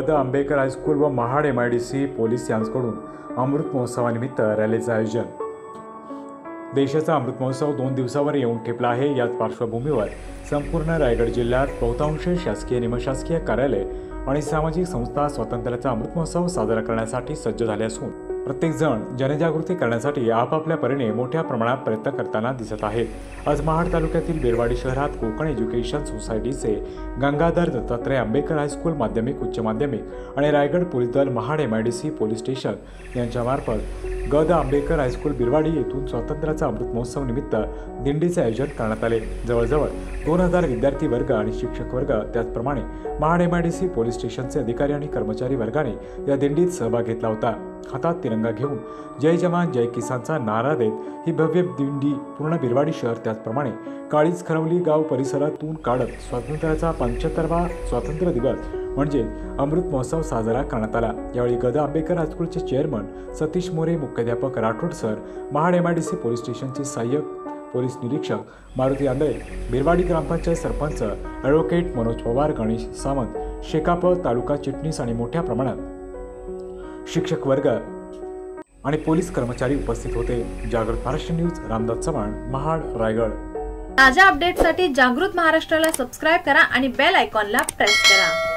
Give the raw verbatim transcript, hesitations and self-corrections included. Gangadhar Ambedkar high school व Mahad M I D C police यांच्याकडून अमृत महोत्सवानिमित्त रॅलीचं आयोजन. देशाचा अमृत महोत्सव दोन दिवसावर येऊन ठेपला आहे. याच पार्श्वभूमीवर संपूर्ण रायगड जिल्ह्यात बहुतांश शासकीय निमशासकीय कार्यालय आणि सामाजिक संस्था स्वातंत्र्याचा अमृत महोत्सव साजरा करण्यासाठी सज्ज झाले असून प्रत्येकजण जनजागृती करण्यासाठी आपापल्या परीने मोठ्या प्रमाणात प्रयत्न करताना दिसत आहेत. आज महाड तालुक्यातील बिरवाडी शहरात कोकण एज्युकेशन सोसायटीचे गंगाधर दत्तात्रय आंबेडकर हायस्कूल माध्यमिक उच्च माध्यमिक आणि रायगड पोलीस दल Mahad M I D C police station यांच्यामार्फत गदा आंबेडकर हायस्कूल बिरवाडी येथून स्वातंत्र्याचा अमृत महोत्सव निमित्त दिंडीचे आयोजन करण्यात आले. जवळजवळ दोन हजार विद्यार्थी वर्ग आणि शिक्षक वर्ग त्याचप्रमाणे Mahad M I D C police स्टेशनचे अधिकारी आणि कर्मचारी वर्गाने या दिंडीत सहभाग घेतला होता. हातात तिरंगा घेऊन जय जवान जय किसानचा नारा देत ही भव्य दिंडी पूर्ण बिरवाडी शहर त्याचप्रमाणे काळीज खरवली गाव परिसरातून काढत स्वातंत्र्याचा पंच्याहत्तरावा स्वातंत्र्य दिवस म्हणजे अमृत महोत्सव साजरा करण्यात आला. यावेळी गदा आंबेडकर हायस्कूलचे चेअरमन सतीश मोरे, मुख्याध्यापक Rathod sir, Mahad M I D C police स्टेशनचे सहाय्यक पोलीस निरीक्षक मारुती आंधळे, बिरवाडी ग्रामपंचायत सरपंच ॲडव्होकेट मनोज पवार, गणेश सामंत, शेकाप तालुका चिटणीस आणि मोठ्या प्रमाणात शिक्षक वर्ग आणि पोलीस कर्मचारी उपस्थित होते. जागृत महाराष्ट्र न्यूज, रामदास चव्हाण, महाड, रायगड. ताज्या अपडेटसाठी जागृत महाराष्ट्राला सबस्क्राइब करा आणि बेल आयकॉनला प्रेस करा.